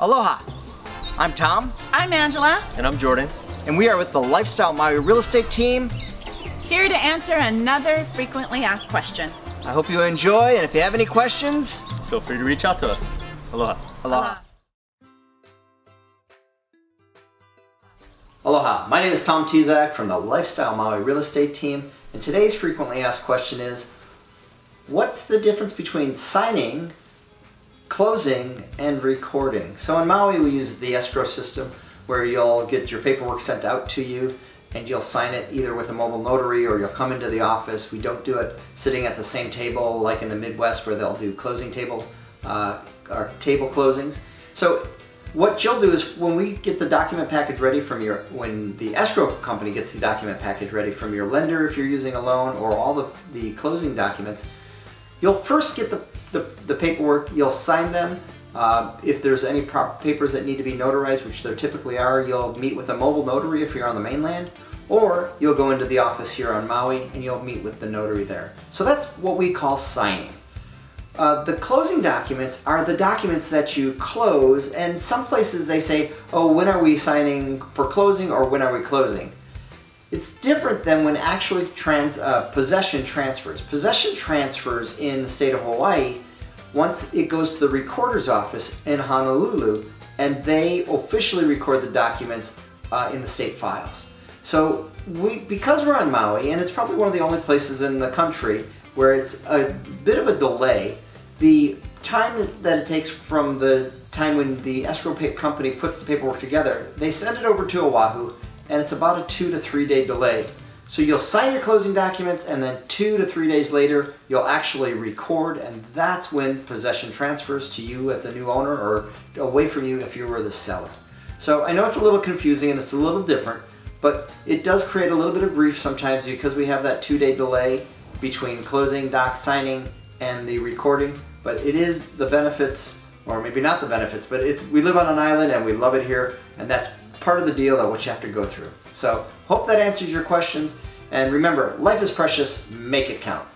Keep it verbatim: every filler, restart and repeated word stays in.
Aloha. I'm Tom. I'm Angela. And I'm Jordan. And we are with the Lifestyle Maui Real Estate Team, here to answer another frequently asked question. I hope you enjoy, and if you have any questions, feel free to reach out to us. Aloha. Aloha. Aloha. My name is Tom Tezak from the Lifestyle Maui Real Estate Team, and today's frequently asked question is, what's the difference between signing, closing, and recording? So in Maui, we use the escrow system, where you'll get your paperwork sent out to you and you'll sign it either with a mobile notary or you'll come into the office. We don't do it sitting at the same table like in the Midwest where they'll do closing table uh, or table closings. So what you'll do is when we get the document package ready from your, when the escrow company gets the document package ready from your lender if you're using a loan or all the, the closing documents, you'll first get the, the, the paperwork, you'll sign them. Uh, if there's any prop papers that need to be notarized, which there typically are, you'll meet with a mobile notary if you're on the mainland, or you'll go into the office here on Maui and you'll meet with the notary there. So that's what we call signing. Uh, the closing documents are the documents that you close, and some places they say, oh, when are we signing for closing or when are we closing? It's different than when actually trans uh, possession transfers. Possession transfers in the state of Hawaii. Once it goes to the recorder's office in Honolulu, and they officially record the documents uh, in the state files. So we, because we're on Maui, and it's probably one of the only places in the country where it's a bit of a delay, the time that it takes from the time when the escrow company puts the paperwork together, they send it over to Oahu, and it's about a two to three day delay. So you'll sign your closing documents, and then two to three days later, you'll actually record, and that's when possession transfers to you as the new owner or away from you if you were the seller. So I know it's a little confusing and it's a little different, but it does create a little bit of grief sometimes because we have that two-day delay between closing, doc signing, and the recording, but it is the benefits, or maybe not the benefits, but it's we live on an island and we love it here, and that's part of the deal that what you have to go through. So hope that answers your questions, and remember, life is precious, make it count.